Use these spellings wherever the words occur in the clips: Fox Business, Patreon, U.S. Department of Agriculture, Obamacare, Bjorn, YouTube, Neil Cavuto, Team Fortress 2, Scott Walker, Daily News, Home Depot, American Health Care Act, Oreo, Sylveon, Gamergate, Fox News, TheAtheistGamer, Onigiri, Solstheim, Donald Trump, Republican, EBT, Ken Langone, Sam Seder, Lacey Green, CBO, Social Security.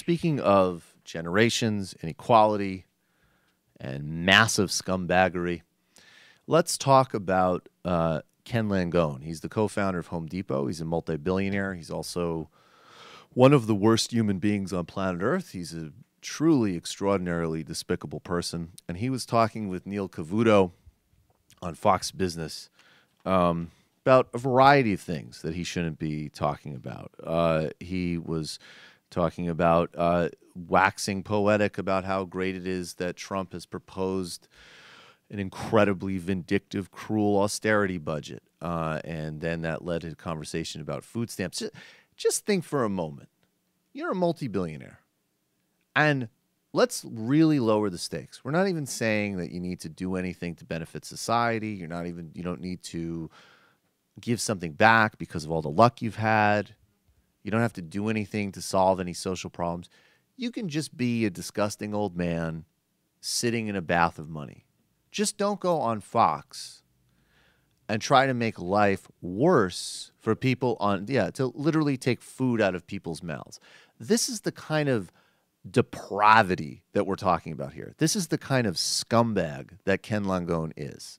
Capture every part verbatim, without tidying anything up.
Speaking of generations, inequality, and massive scumbaggery, let's talk about uh, Ken Langone. He's the co-founder of Home Depot. He's a multi-billionaire. He's also one of the worst human beings on planet Earth. He's a truly extraordinarily despicable person. And he was talking with Neil Cavuto on Fox Business um, about a variety of things that he shouldn't be talking about. Uh, he was talking about uh, waxing poetic about how great it is that Trump has proposed an incredibly vindictive, cruel austerity budget. Uh, and then that led to a conversation about food stamps. Just, just think for a moment. You're a multi-billionaire. And let's really lower the stakes. We're not even saying that you need to do anything to benefit society. You're not even, you don't need to give something back because of all the luck you've had. You don't have to do anything to solve any social problems. You can just be a disgusting old man sitting in a bath of money. Just don't go on Fox and try to make life worse for people on, yeah, to literally take food out of people's mouths. This is the kind of depravity that we're talking about here. This is the kind of scumbag that Ken Langone is.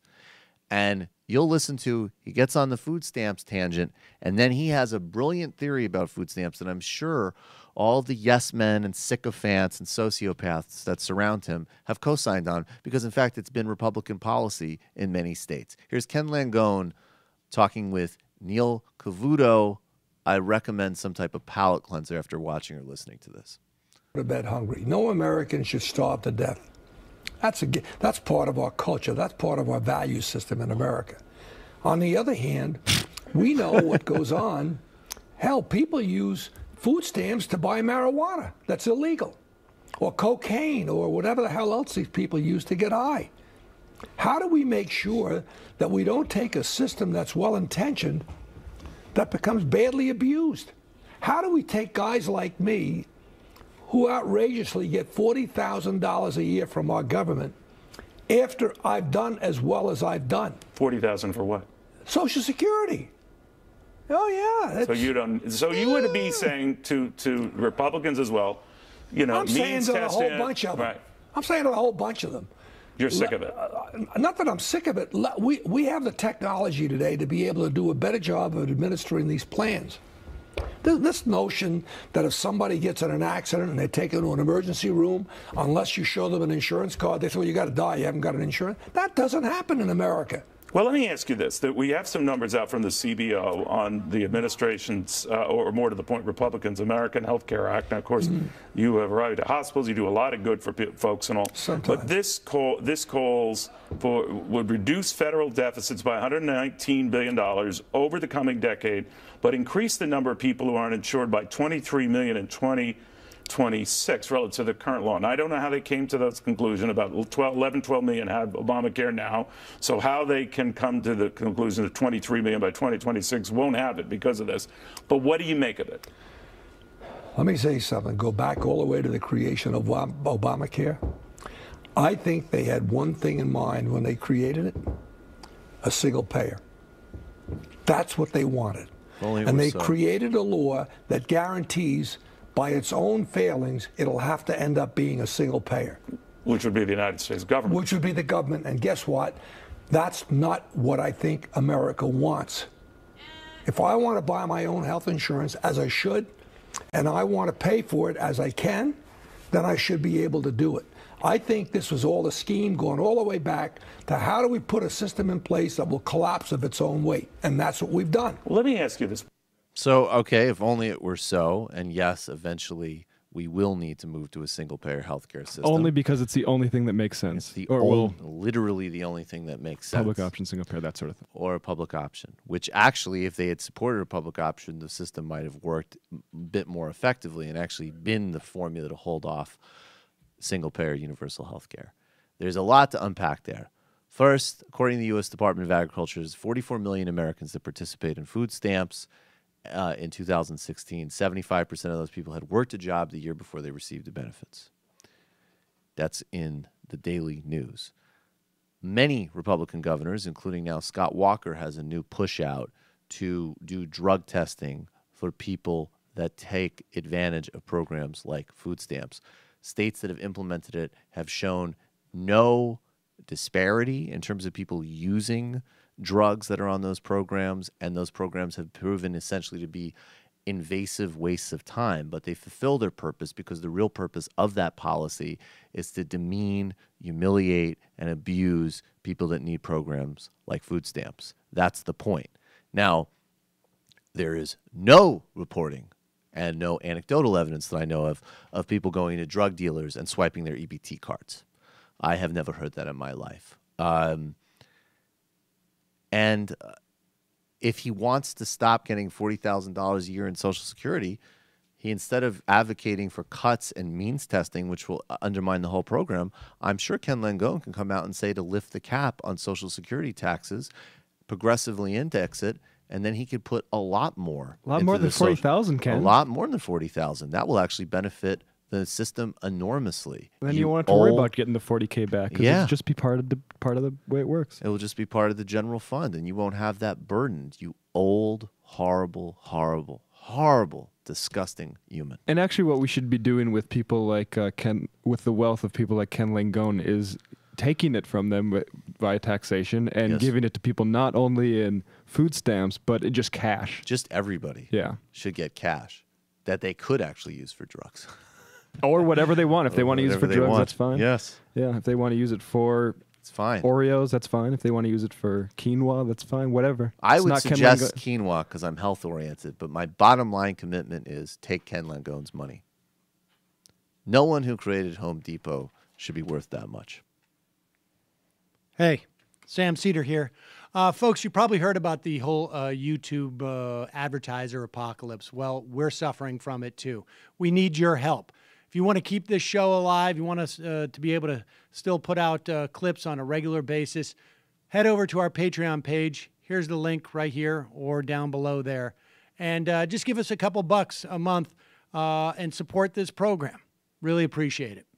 And you'll listen to, he gets on the food stamps tangent, and then he has a brilliant theory about food stamps that I'm sure all the yes men and sycophants and sociopaths that surround him have co-signed on, because in fact it's been Republican policy in many states. Here's Ken Langone talking with Neil Cavuto. I recommend some type of palate cleanser after watching or listening to this. To bed hungry. No American should starve to death. That's a, that's part of our culture. That's part of our value system in America. On the other hand, we know what goes on. Hell, people use food stamps to buy marijuana. That's illegal. Or cocaine or whatever the hell else these people use to get high. How do we make sure that we don't take a system that's well-intentioned that becomes badly abused? How do we take guys like me who outrageously get forty thousand dollars a year from our government after I've done as well as I've done? forty thousand dollars for what? Social Security. Oh, yeah. That's... So you don't. So you would be saying to, to Republicans as well, you know, I'm saying to a whole bunch of them. Right. I'm saying to a whole bunch of them. You're sick of it. Not that I'm sick of it. We, we have the technology today to be able to do a better job of administering these plans. This notion that if somebody gets in an accident and they take them to an emergency room, unless you show them an insurance card, they say, well, you got to die, you haven't got an insurance. That doesn't happen in America. Well, let me ask you this, that we have some numbers out from the C B O on the administration's, uh, or more to the point, Republicans' American Health Care Act. Now, of course, mm-hmm. you have arrived at hospitals, you do a lot of good for folks and all. Sometimes. But this, call, this calls for, would reduce federal deficits by one hundred nineteen billion dollars over the coming decade, but increase the number of people who aren't insured by twenty-three million in twenty twenty-six relative to the current law. And I don't know how they came to that conclusion. About twelve, eleven, twelve million have Obamacare now. So how they can come to the conclusion that twenty-three million by twenty twenty-six won't have it because of this. But what do you make of it? Let me say something. Go back all the way to the creation of Obamacare. I think they had one thing in mind when they created it, a single payer. That's what they wanted. And they created a law that guarantees by its own failings, it'll have to end up being a single payer. Which would be the United States government. Which would be the government. And guess what? That's not what I think America wants. If I want to buy my own health insurance, as I should, and I want to pay for it as I can, then I should be able to do it. I think this was all a scheme going all the way back to how do we put a system in place that will collapse of its own weight. And that's what we've done. Well, let me ask you this. So, okay, if only it were so, and yes, eventually we will need to move to a single-payer healthcare system. Only because it's the only thing that makes sense. It's the or old, will literally the only thing that makes sense. Public option, single-payer, that sort of thing. Or a public option, which actually, if they had supported a public option, the system might have worked a bit more effectively and actually been the formula to hold off single-payer universal healthcare. There's a lot to unpack there. First, according to the U S Department of Agriculture, there's forty-four million Americans that participate in food stamps. Uh, in two thousand sixteen, seventy-five percent of those people had worked a job the year before they received the benefits. That's in the Daily News. Many Republican governors, including now Scott Walker, has a new push out to do drug testing for people that take advantage of programs like food stamps. States that have implemented it have shown no disparity in terms of people using drugs that are on those programs, and those programs have proven essentially to be invasive wastes of time, but they fulfill their purpose because the real purpose of that policy is to demean, humiliate, and abuse people that need programs like food stamps. That's the point. Now, there is no reporting and no anecdotal evidence that I know of of people going to drug dealers and swiping their E B T cards. I have never heard that in my life. Um, and if he wants to stop getting forty thousand dollars a year in Social Security, he, instead of advocating for cuts and means testing, which will undermine the whole program, I'm sure Ken Langone can come out and say to lift the cap on Social Security taxes, progressively index it, and then he could put a lot more. A lot more than forty thousand, Ken. A lot more than forty thousand. That will actually benefit the system enormously. And then you, you won't have to old, worry about getting the forty K back, because yeah. it'll just be part of the part of the way it works. It will just be part of the general fund, and you won't have that burden, you old, horrible, horrible, horrible, disgusting human. And actually what we should be doing with people like uh, Ken, with the wealth of people like Ken Langone, is taking it from them via taxation and yes. giving it to people not only in food stamps, but in just cash. Just everybody yeah. should get cash that they could actually use for drugs. Or whatever they want. If they want to use it for drugs, that's fine. Yes. Yeah, if they want to use it for it's fine. Oreos, that's fine. If they want to use it for quinoa, that's fine. Whatever. I would suggest quinoa because I'm health-oriented, but my bottom line commitment is take Ken Langone's money. No one who created Home Depot should be worth that much. Hey, Sam Seder here. Uh, folks, you probably heard about the whole uh, YouTube uh, advertiser apocalypse. Well, we're suffering from it too. We need your help. If you want to keep this show alive, you want us uh, to be able to still put out uh, clips on a regular basis, head over to our Patreon page. Here's the link right here or down below there. And uh, just give us a couple bucks a month uh, and support this program. Really appreciate it.